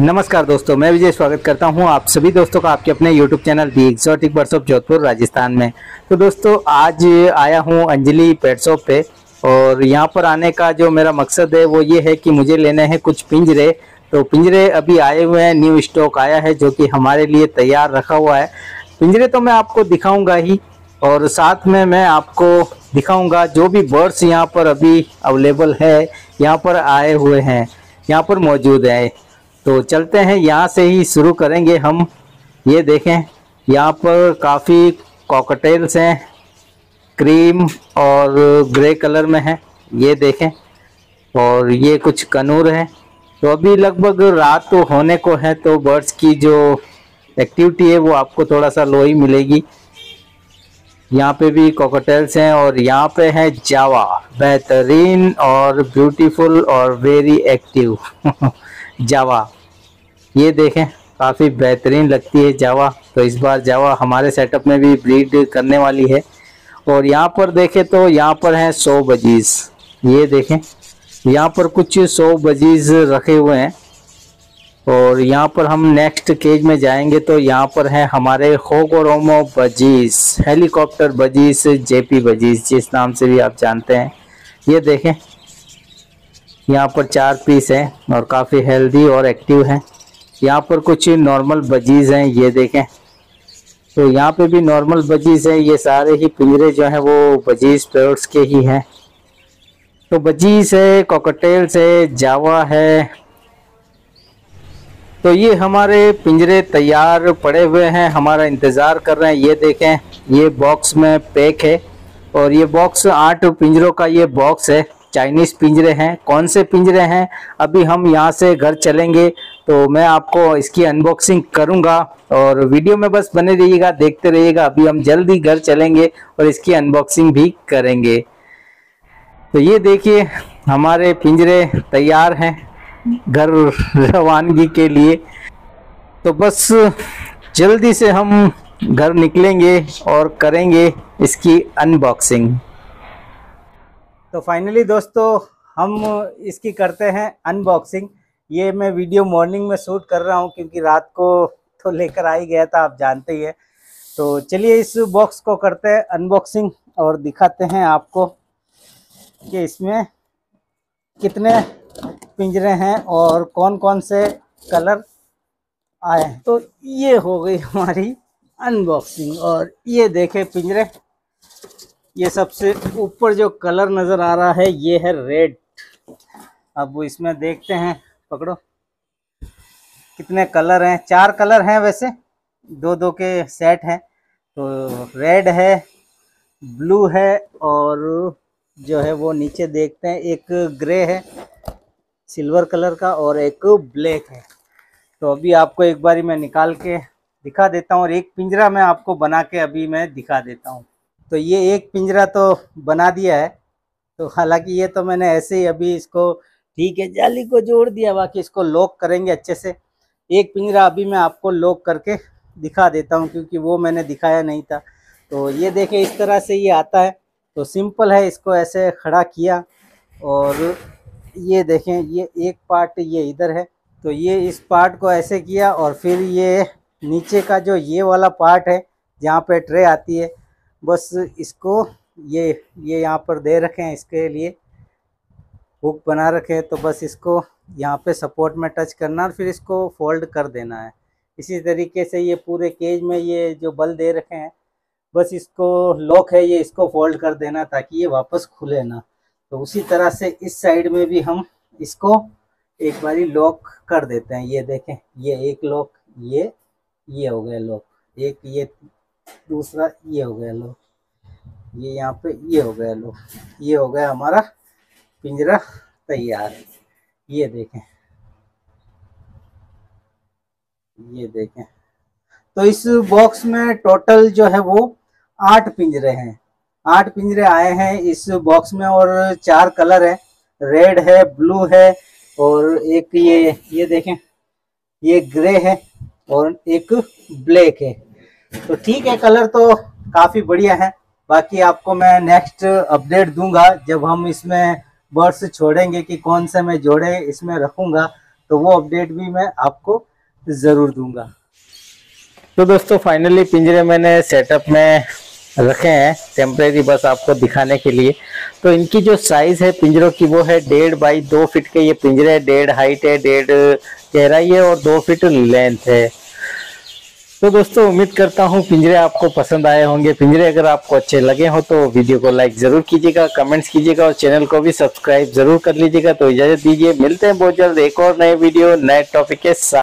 नमस्कार दोस्तों, मैं विजय स्वागत करता हूं आप सभी दोस्तों का आपके अपने YouTube channel the exotic birds of Jodhpur Rajasthan में। तो दोस्तों आज आया हूं अंजलि पेट शॉप पे और यहां पर आने का जो मेरा मकसद है वो ये है कि मुझे लेने हैं कुछ पिंजरे। तो पिंजरे अभी आए हुए हैं, न्यू स्टॉक आया है जो कि हमारे लिए तैयार रखा हुआ है। पिंजरे तो मैं आपको दिखाऊँगा ही और साथ में मैं आपको दिखाऊँगा जो भी बर्ड्स यहाँ पर अभी अवेलेबल है, यहाँ पर आए हुए हैं, यहाँ पर मौजूद हैं। तो चलते हैं, यहाँ से ही शुरू करेंगे हम। ये देखें यहाँ पर काफ़ी कॉकटेल्स हैं, क्रीम और ग्रे कलर में हैं, ये देखें। और ये कुछ कनूर हैं। तो अभी लगभग रात को होने को है तो बर्ड्स की जो एक्टिविटी है वो आपको थोड़ा सा लो ही मिलेगी। यहाँ पे भी कॉकटेल्स हैं और यहाँ पे है जावा, बेहतरीन और ब्यूटीफुल और वेरी एक्टिव जावा। ये देखें काफ़ी बेहतरीन लगती है जावा। तो इस बार जावा हमारे सेटअप में भी ब्रीड करने वाली है। और यहाँ पर देखें तो यहाँ पर हैं 100 बजीज़, ये देखें यहाँ पर कुछ 100 बजीज़ रखे हुए हैं। और यहाँ पर हम नेक्स्ट केज में जाएंगे तो यहाँ पर हैं हमारे होगोरोमो बजीज़, हेलीकॉप्टर बजीज़, जेपी बजीज़ जिस नाम से भी आप जानते हैं। ये देखें यहाँ पर 4 पीस हैं और काफ़ी हेल्दी और एक्टिव हैं। यहाँ पर कुछ नॉर्मल बजीज़ हैं, ये देखें। तो यहाँ पे भी नॉर्मल बजीज़ हैं। ये सारे ही पिंजरे जो हैं वो बजीज़ पेयर्स के ही हैं। तो बजीज़ है, कॉकटेल्स है, जावा है। तो ये हमारे पिंजरे तैयार पड़े हुए हैं, हमारा इंतज़ार कर रहे हैं। ये देखें ये बॉक्स में पैक है और ये बॉक्स 8 पिंजरों का ये बॉक्स है। चाइनीज़ पिंजरे हैं, कौन से पिंजरे हैं अभी हम यहाँ से घर चलेंगे तो मैं आपको इसकी अनबॉक्सिंग करूँगा। और वीडियो में बस बने रहिएगा, देखते रहिएगा। अभी हम जल्दी घर चलेंगे और इसकी अनबॉक्सिंग भी करेंगे। तो ये देखिए हमारे पिंजरे तैयार हैं घर रवानगी के लिए। तो बस जल्दी से हम घर निकलेंगे और करेंगे इसकी अनबॉक्सिंग। तो फाइनली दोस्तों हम इसकी करते हैं अनबॉक्सिंग। ये मैं वीडियो मॉर्निंग में शूट कर रहा हूं क्योंकि रात को तो लेकर आ ही गया था, आप जानते ही है। तो चलिए इस बॉक्स को करते हैं अनबॉक्सिंग और दिखाते हैं आपको कि इसमें कितने पिंजरे हैं और कौन कौन से कलर आए हैं। तो ये हो गई हमारी अनबॉक्सिंग और ये देखें पिंजरे। ये सबसे ऊपर जो कलर नज़र आ रहा है ये है रेड। अब वो इसमें देखते हैं, पकड़ो कितने कलर हैं। 4 कलर हैं वैसे, 2-2 के सेट हैं। तो रेड है, ब्लू है और जो है वो नीचे देखते हैं एक ग्रे है सिल्वर कलर का और एक ब्लैक है। तो अभी आपको एक बारी मैं निकाल के दिखा देता हूँ और एक पिंजरा मैं आपको बना के अभी मैं दिखा देता हूँ। तो ये एक पिंजरा तो बना दिया है। तो हालांकि ये तो मैंने ऐसे ही अभी इसको ठीक है जाली को जोड़ दिया, बाकी इसको लॉक करेंगे अच्छे से। एक पिंजरा अभी मैं आपको लॉक करके दिखा देता हूँ क्योंकि वो मैंने दिखाया नहीं था। तो ये देखें इस तरह से ये आता है। तो सिंपल है, इसको ऐसे खड़ा किया और ये देखें ये एक पार्ट ये इधर है। तो ये इस पार्ट को ऐसे किया और फिर ये नीचे का जो ये वाला पार्ट है जहाँ पर ट्रे आती है बस इसको ये यहाँ पर दे रखे हैं, इसके लिए हुक बना रखे हैं। तो बस इसको यहाँ पे सपोर्ट में टच करना और फिर इसको फोल्ड कर देना है। इसी तरीके से ये पूरे केज में ये जो बल दे रखे हैं बस इसको लॉक है, ये इसको फोल्ड कर देना ताकि ये वापस खुले ना। तो उसी तरह से इस साइड में भी हम इसको एक बारी लॉक कर देते हैं। ये देखें ये एक लॉक, ये हो गया लॉक, एक ये दूसरा ये हो गया लो, ये यहाँ पे ये हो गया लो, ये हो गया हमारा पिंजरा तैयार। ये देखें ये देखें। तो इस बॉक्स में टोटल जो है वो 8 पिंजरे हैं। 8 पिंजरे आए हैं इस बॉक्स में और 4 कलर है, रेड है, ब्लू है और एक ये देखें ये ग्रे है और एक ब्लैक है। तो ठीक है, कलर तो काफ़ी बढ़िया है। बाकी आपको मैं नेक्स्ट अपडेट दूंगा जब हम इसमें बर्ड्स छोड़ेंगे कि कौन से मैं जोड़े इसमें रखूंगा। तो वो अपडेट भी मैं आपको ज़रूर दूंगा। तो दोस्तों फाइनली पिंजरे मैंने सेटअप में रखे हैं टेम्परेरी, बस आपको दिखाने के लिए। तो इनकी जो साइज़ है पिंजरों की वो है 1.5 बाई 2 फीट के ये पिंजरे हैं, 1.5 हाइट है, 1.5 गहराई है और 2 फीट लेंथ है। तो दोस्तों उम्मीद करता हूँ पिंजरे आपको पसंद आए होंगे। पिंजरे अगर आपको अच्छे लगे हो तो वीडियो को लाइक ज़रूर कीजिएगा, कमेंट्स कीजिएगा और चैनल को भी सब्सक्राइब ज़रूर कर लीजिएगा। तो इजाज़त दीजिए, मिलते हैं बहुत जल्द एक और नए वीडियो नए टॉपिक के साथ।